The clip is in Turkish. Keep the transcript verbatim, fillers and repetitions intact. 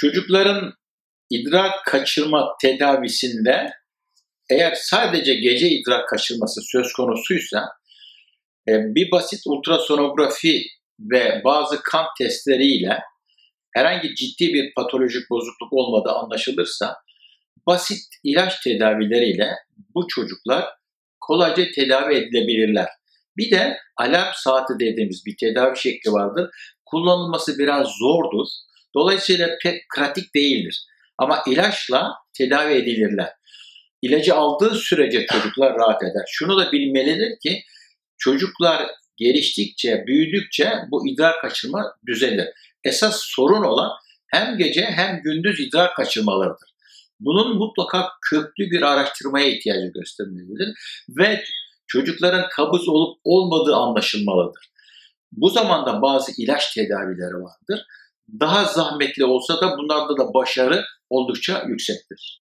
Çocukların idrar kaçırma tedavisinde eğer sadece gece idrar kaçırması söz konusuysa bir basit ultrasonografi ve bazı kan testleriyle herhangi ciddi bir patolojik bozukluk olmadığı anlaşılırsa basit ilaç tedavileriyle bu çocuklar kolayca tedavi edilebilirler. Bir de alarm saati dediğimiz bir tedavi şekli vardır. Kullanılması biraz zordur. Dolayısıyla pek pratik değildir. Ama ilaçla tedavi edilirler. İlacı aldığı sürece çocuklar rahat eder. Şunu da bilmelidir ki çocuklar geliştikçe, büyüdükçe bu idrar kaçırma düzelir. Esas sorun olan hem gece hem gündüz idrar kaçırmalarıdır. Bunun mutlaka köklü bir araştırmaya ihtiyacı göstermelidir ve çocukların kabız olup olmadığı anlaşılmalıdır. Bu zamanda bazı ilaç tedavileri vardır. Daha zahmetli olsa da bunlarda da başarı oldukça yüksektir.